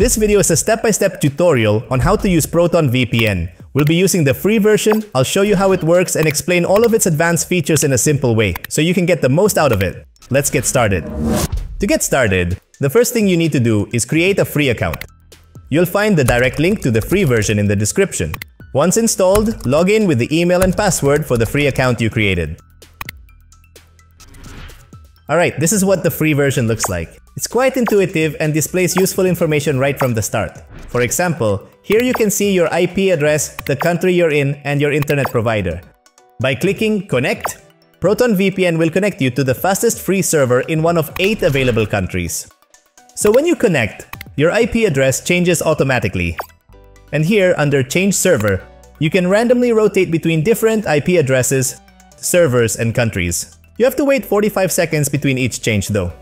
This video is a step-by-step tutorial on how to use ProtonVPN. We'll be using the free version. I'll show you how it works and explain all of its advanced features in a simple way, so you can get the most out of it. Let's get started. To get started, the first thing you need to do is create a free account. You'll find the direct link to the free version in the description. Once installed, log in with the email and password for the free account you created. Alright, this is what the free version looks like. It's quite intuitive and displays useful information right from the start. For example, here you can see your IP address, the country you're in, and your internet provider. By clicking Connect, ProtonVPN will connect you to the fastest free server in one of 8 available countries. So when you connect, your IP address changes automatically. And here, under Change Server, you can randomly rotate between different IP addresses, servers, and countries. You have to wait 45 seconds between each change though.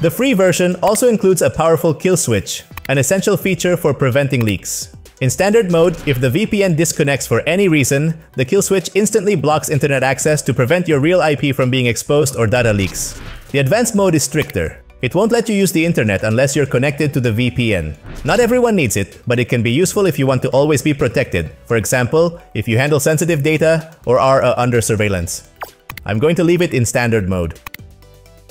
The free version also includes a powerful kill switch, an essential feature for preventing leaks. In standard mode, if the VPN disconnects for any reason, the kill switch instantly blocks internet access to prevent your real IP from being exposed or data leaks. The advanced mode is stricter. It won't let you use the internet unless you're connected to the VPN. Not everyone needs it, but it can be useful if you want to always be protected. For example, if you handle sensitive data or are under surveillance. I'm going to leave it in standard mode.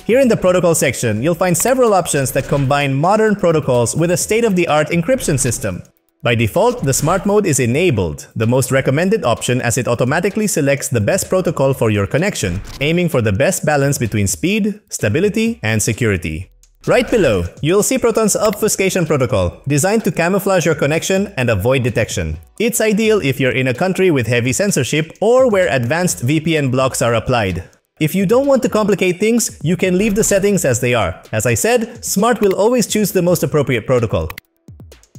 Here in the protocol section, you'll find several options that combine modern protocols with a state-of-the-art encryption system. By default, the smart mode is enabled, the most recommended option as it automatically selects the best protocol for your connection, aiming for the best balance between speed, stability, and security. Right below, you'll see Proton's obfuscation protocol, designed to camouflage your connection and avoid detection. It's ideal if you're in a country with heavy censorship or where advanced VPN blocks are applied. If you don't want to complicate things, you can leave the settings as they are. As I said, Smart will always choose the most appropriate protocol.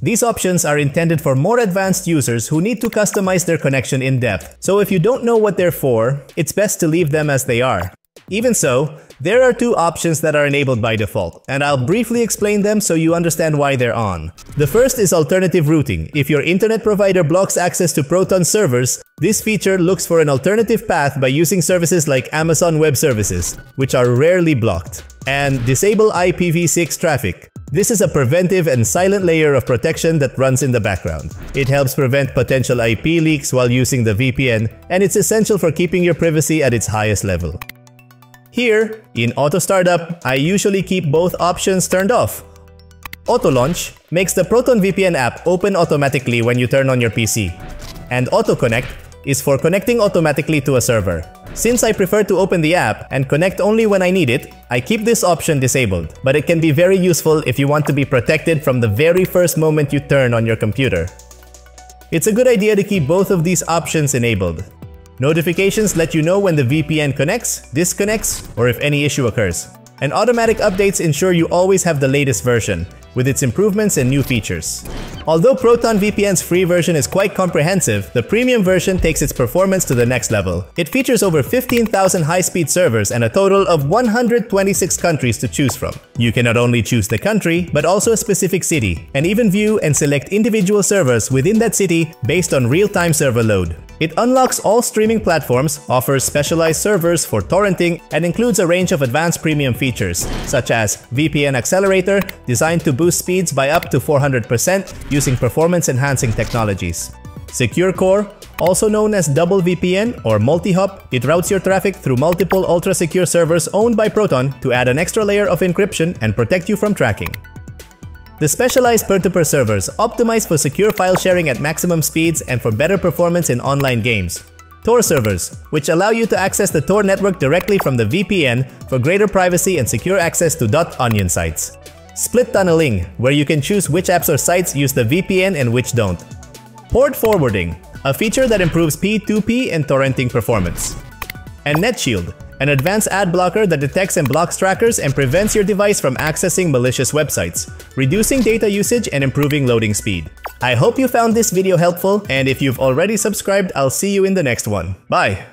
These options are intended for more advanced users who need to customize their connection in depth. So if you don't know what they're for, it's best to leave them as they are. Even so, there are two options that are enabled by default, and I'll briefly explain them so you understand why they're on. The first is alternative routing. If your internet provider blocks access to Proton servers, this feature looks for an alternative path by using services like Amazon Web Services, which are rarely blocked, and disable IPv6 traffic. This is a preventive and silent layer of protection that runs in the background. It helps prevent potential IP leaks while using the VPN, and it's essential for keeping your privacy at its highest level. Here, in Auto Startup, I usually keep both options turned off. Auto Launch makes the ProtonVPN app open automatically when you turn on your PC. And Auto Connect is for connecting automatically to a server. Since I prefer to open the app and connect only when I need it, I keep this option disabled. But it can be very useful if you want to be protected from the very first moment you turn on your computer. It's a good idea to keep both of these options enabled. Notifications let you know when the VPN connects, disconnects, or if any issue occurs. And automatic updates ensure you always have the latest version, with its improvements and new features. Although ProtonVPN's free version is quite comprehensive, the premium version takes its performance to the next level. It features over 15,000 high-speed servers and a total of 126 countries to choose from. You can not only choose the country, but also a specific city, and even view and select individual servers within that city based on real-time server load. It unlocks all streaming platforms, offers specialized servers for torrenting, and includes a range of advanced premium features, such as VPN Accelerator, designed to boost speeds by up to 400% using performance-enhancing technologies. Secure Core, also known as Double VPN or Multi-Hop, it routes your traffic through multiple ultra-secure servers owned by Proton to add an extra layer of encryption and protect you from tracking. The specialized peer-to-peer servers optimize for secure file sharing at maximum speeds and for better performance in online games. Tor servers, which allow you to access the Tor network directly from the VPN for greater privacy and secure access to .onion sites. Split tunneling, where you can choose which apps or sites use the VPN and which don't. Port forwarding, a feature that improves P2P and torrenting performance. And NetShield, an advanced ad blocker that detects and blocks trackers and prevents your device from accessing malicious websites, reducing data usage and improving loading speed. I hope you found this video helpful, and if you've already subscribed, I'll see you in the next one. Bye!